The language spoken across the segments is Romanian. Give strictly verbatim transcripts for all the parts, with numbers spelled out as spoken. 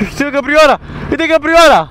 Uite căprioara! Uite căprioara!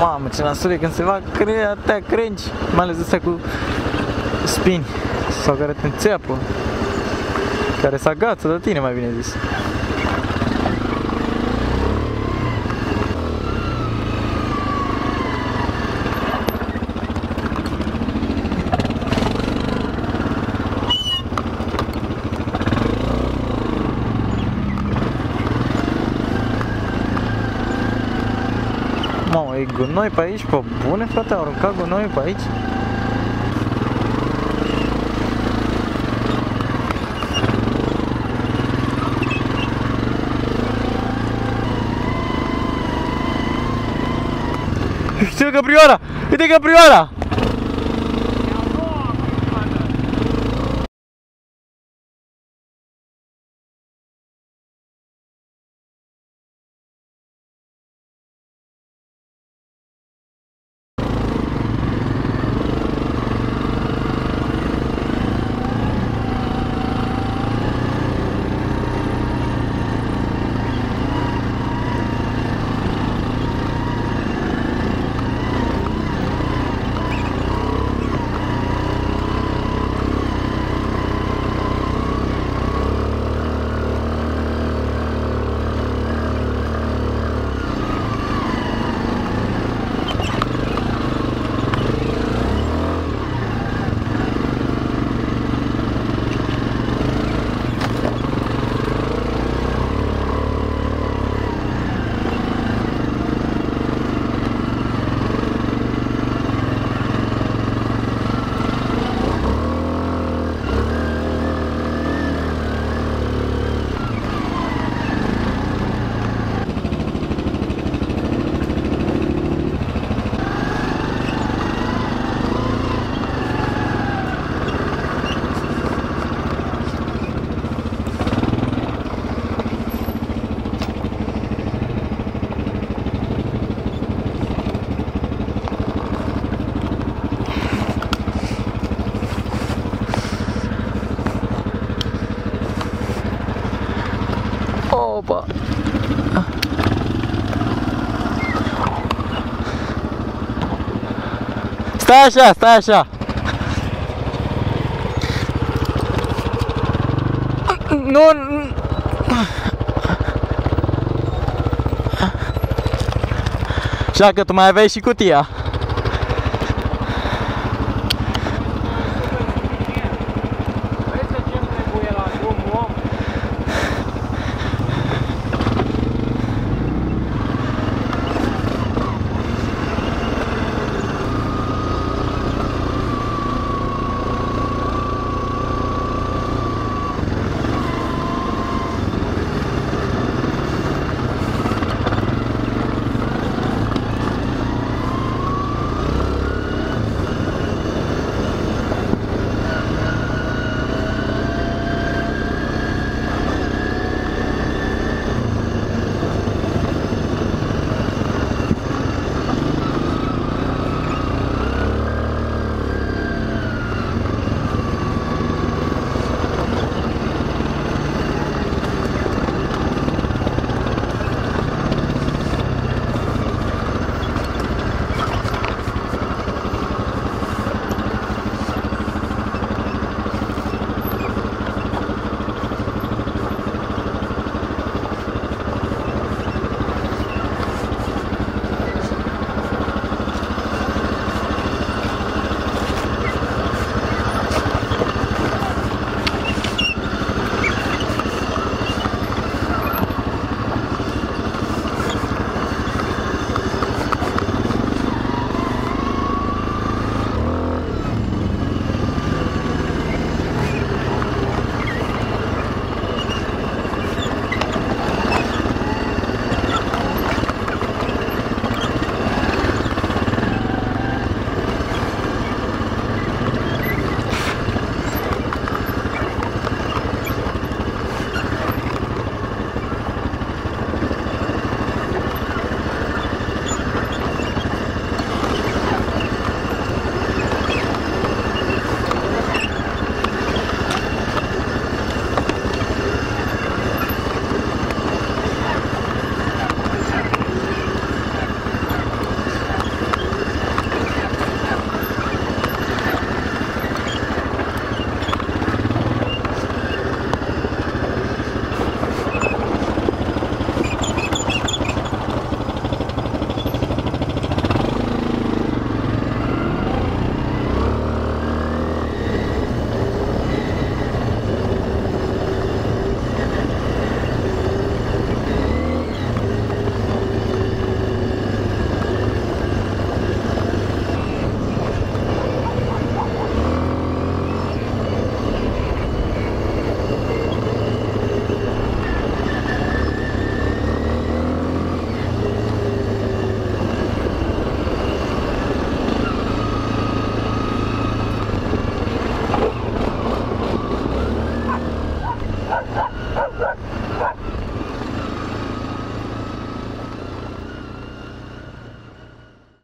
Mamă, ce nasole când se va crea atâtea crengi, mai ales astea cu spini sau care te înțeapă, care se agață de tine, mai bine zis. Mamă, e gunoi pe aici, pe bune, frate, au aruncat gunoiul pe aici. Uite căprioara! Uite căprioara! Opa! Stai așa, stai așa! Nu... Așa că tu mai aveai și cutia.